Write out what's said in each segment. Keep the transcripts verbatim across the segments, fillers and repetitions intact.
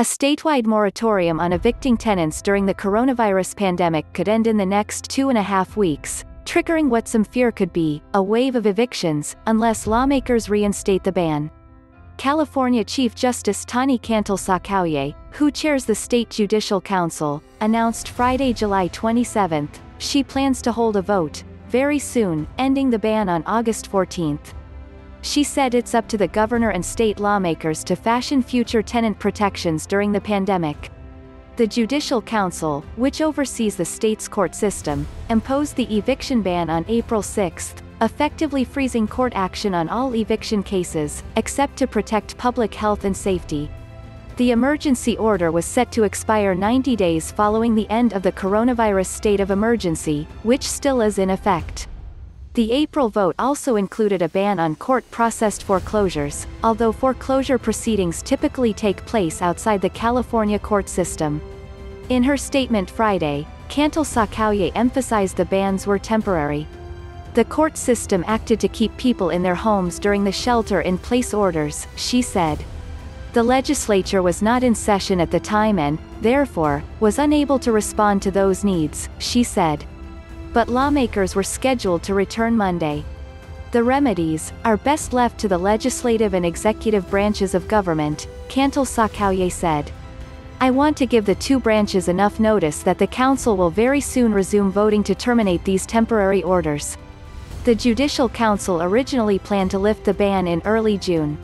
A statewide moratorium on evicting tenants during the coronavirus pandemic could end in the next two and a half weeks, triggering what some fear could be a wave of evictions, unless lawmakers reinstate the ban. California Chief Justice Tani Cantil-Sakauye, who chairs the State Judicial Council, announced Friday, July twenty-seventh, she plans to hold a vote very soon, ending the ban on August fourteenth. She said it's up to the governor and state lawmakers to fashion future tenant protections during the pandemic. The Judicial Council, which oversees the state's court system, imposed the eviction ban on April sixth, effectively freezing court action on all eviction cases, except to protect public health and safety. The emergency order was set to expire ninety days following the end of the coronavirus state of emergency, which still is in effect. The April vote also included a ban on court-processed foreclosures, although foreclosure proceedings typically take place outside the California court system. In her statement Friday, Cantil-Sakauye emphasized the bans were temporary. The court system acted to keep people in their homes during the shelter-in-place orders, she said. The legislature was not in session at the time and, therefore, was unable to respond to those needs, she said. But lawmakers were scheduled to return Monday. The remedies are best left to the legislative and executive branches of government, Cantil-Sakauye said. I want to give the two branches enough notice that the council will very soon resume voting to terminate these temporary orders. The Judicial Council originally planned to lift the ban in early June.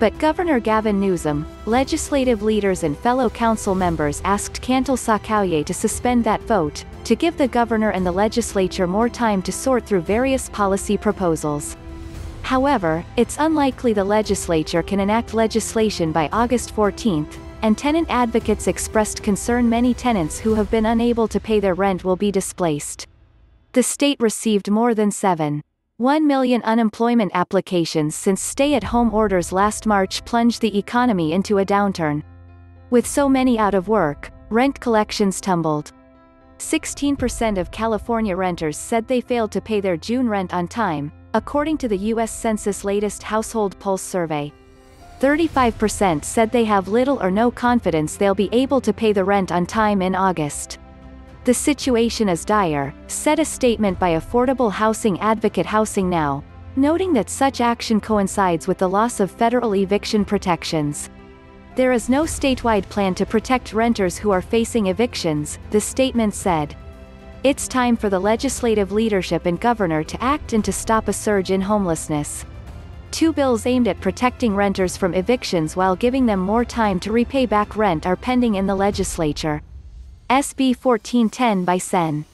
But Governor Gavin Newsom, legislative leaders and fellow council members asked Cantil-Sakauye to suspend that vote, to give the governor and the legislature more time to sort through various policy proposals. However, it's unlikely the legislature can enact legislation by August fourteenth, and tenant advocates expressed concern many tenants who have been unable to pay their rent will be displaced. The state received more than seven point one million unemployment applications since stay-at-home orders last March plunged the economy into a downturn. With so many out of work, rent collections tumbled. sixteen percent of California renters said they failed to pay their June rent on time, according to the U S Census' latest Household Pulse survey. thirty-five percent said they have little or no confidence they'll be able to pay the rent on time in August. The situation is dire, said a statement by affordable housing advocate Housing Now, noting that such action coincides with the loss of federal eviction protections. There is no statewide plan to protect renters who are facing evictions, the statement said. It's time for the legislative leadership and governor to act and to stop a surge in homelessness. Two bills aimed at protecting renters from evictions while giving them more time to repay back rent are pending in the legislature. S B fourteen ten by Sen